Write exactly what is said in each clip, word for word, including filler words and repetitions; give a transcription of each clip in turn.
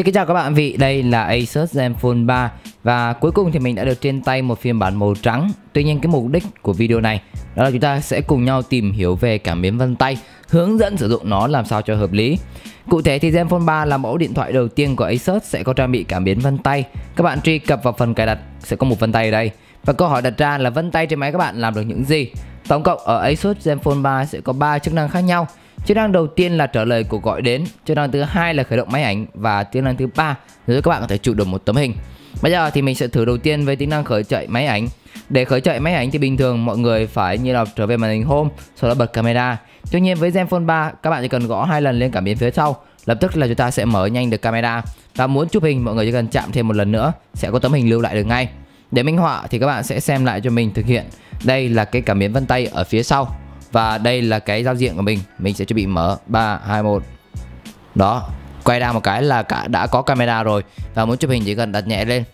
Xin kính chào các bạn vị, đây là Asus Zenfone ba. Và cuối cùng thì mình đã được trên tay một phiên bản màu trắng. Tuy nhiên cái mục đích của video này đó là chúng ta sẽ cùng nhau tìm hiểu về cảm biến vân tay, hướng dẫn sử dụng nó làm sao cho hợp lý. Cụ thể thì Zenfone ba là mẫu điện thoại đầu tiên của Asus sẽ có trang bị cảm biến vân tay. Các bạn truy cập vào phần cài đặt sẽ có một vân tay ở đây. Và câu hỏi đặt ra là vân tay trên máy các bạn làm được những gì? Tổng cộng ở Asus Zenfone ba sẽ có ba chức năng khác nhau. Chức năng đầu tiên là trả lời cuộc gọi đến, chức năng thứ hai là khởi động máy ảnh và chức năng thứ ba giúp các bạn có thể chụp được một tấm hình. Bây giờ thì mình sẽ thử đầu tiên với tính năng khởi chạy máy ảnh. Để khởi chạy máy ảnh thì bình thường mọi người phải như là trở về màn hình home, sau đó bật camera. Tuy nhiên với Zenfone ba các bạn chỉ cần gõ hai lần lên cảm biến phía sau, lập tức là chúng ta sẽ mở nhanh được camera. Và muốn chụp hình mọi người chỉ cần chạm thêm một lần nữa sẽ có tấm hình lưu lại được ngay. Để minh họa thì các bạn sẽ xem lại cho mình thực hiện. Đây là cái cảm biến vân tay ở phía sau. Và đây là cái giao diện của mình, mình sẽ chuẩn bị mở ba, hai, một. Đó, quay ra một cái là cả đã có camera rồi. Và muốn chụp hình chỉ cần đặt nhẹ lên.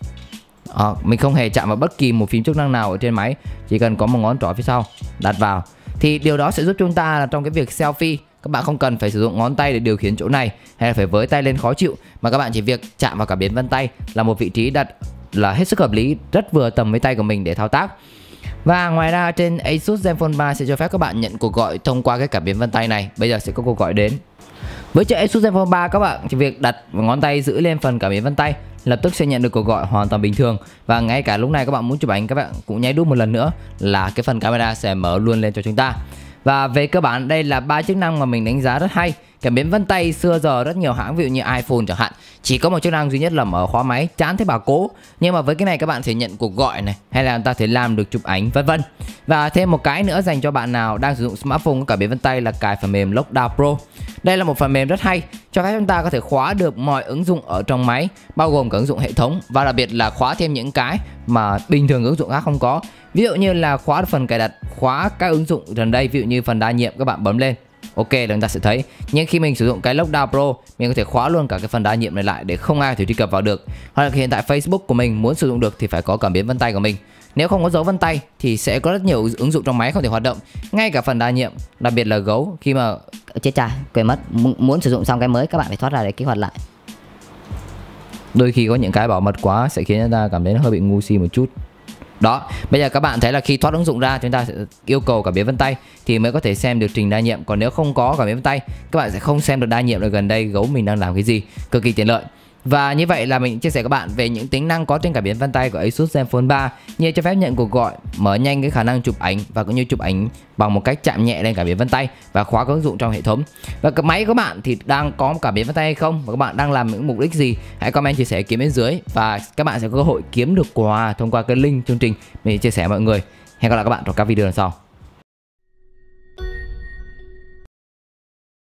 à, Mình không hề chạm vào bất kỳ một phím chức năng nào ở trên máy. Chỉ cần có một ngón trỏ phía sau, đặt vào. Thì điều đó sẽ giúp chúng ta là trong cái việc selfie, các bạn không cần phải sử dụng ngón tay để điều khiển chỗ này, hay là phải với tay lên khó chịu. Mà các bạn chỉ việc chạm vào cảm biến vân tay là một vị trí đặt là hết sức hợp lý, rất vừa tầm với tay của mình để thao tác. Và ngoài ra trên Asus Zenfone ba sẽ cho phép các bạn nhận cuộc gọi thông qua cái cảm biến vân tay này. Bây giờ sẽ có cuộc gọi đến. Với chiếc Asus Zenfone ba các bạn chỉ việc đặt ngón tay giữ lên phần cảm biến vân tay, lập tức sẽ nhận được cuộc gọi hoàn toàn bình thường. Và ngay cả lúc này các bạn muốn chụp ảnh các bạn cũng nháy đúp một lần nữa là cái phần camera sẽ mở luôn lên cho chúng ta. Và về cơ bản đây là ba chức năng mà mình đánh giá rất hay. Cảm biến vân tay xưa giờ rất nhiều hãng, ví dụ như iPhone chẳng hạn, chỉ có một chức năng duy nhất là mở khóa máy, chán thế bà cố. Nhưng mà với cái này các bạn sẽ nhận cuộc gọi này, hay là người ta thể làm được chụp ảnh vân vân. Và thêm một cái nữa dành cho bạn nào đang sử dụng smartphone có cảm biến vân tay là cài phần mềm LockDown Pro. Đây là một phần mềm rất hay, cho phép chúng ta có thể khóa được mọi ứng dụng ở trong máy, bao gồm cả ứng dụng hệ thống, và đặc biệt là khóa thêm những cái mà bình thường ứng dụng khác không có. Ví dụ như là khóa phần cài đặt, khóa các ứng dụng gần đây, ví dụ như phần đa nhiệm các bạn bấm lên OK là chúng ta sẽ thấy. Nhưng khi mình sử dụng cái LockDown Pro, mình có thể khóa luôn cả cái phần đa nhiệm này lại để không ai thể truy cập vào được. Hoặc là hiện tại Facebook của mình muốn sử dụng được thì phải có cảm biến vân tay của mình. Nếu không có dấu vân tay thì sẽ có rất nhiều ứng dụng trong máy không thể hoạt động. Ngay cả phần đa nhiệm, đặc biệt là gấu, khi mà chết cha quên mất M muốn sử dụng xong cái mới các bạn phải thoát ra để kích hoạt lại. Đôi khi có những cái bảo mật quá sẽ khiến chúng ta cảm thấy nó hơi bị ngu si một chút. Đó, bây giờ các bạn thấy là khi thoát ứng dụng ra chúng ta sẽ yêu cầu cảm biến vân tay thì mới có thể xem được trình đa nhiệm. Còn nếu không có cảm biến vân tay các bạn sẽ không xem được đa nhiệm là gần đây gấu mình đang làm cái gì, cực kỳ tiện lợi. Và như vậy là mình chia sẻ các bạn về những tính năng có trên cảm biến vân tay của Asus Zenfone ba, như cho phép nhận cuộc gọi, mở nhanh cái khả năng chụp ảnh và cũng như chụp ảnh bằng một cách chạm nhẹ lên cảm biến vân tay và khóa các ứng dụng trong hệ thống. Và cái máy của bạn thì đang có cảm biến vân tay hay không, và các bạn đang làm những mục đích gì, hãy comment chia sẻ kiếm bên dưới và các bạn sẽ có cơ hội kiếm được quà thông qua cái link chương trình mình chia sẻ mọi người. Hẹn gặp lại các bạn trong các video lần sau.